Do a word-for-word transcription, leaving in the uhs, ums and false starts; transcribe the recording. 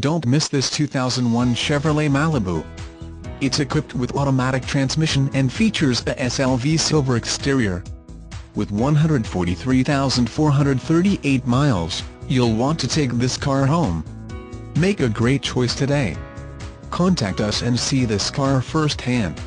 Don't miss this two thousand one Chevrolet Malibu. It's equipped with automatic transmission and features a S L V silver exterior. With one hundred forty-three thousand four hundred thirty-eight miles, you'll want to take this car home. Make a great choice today. Contact us and see this car firsthand.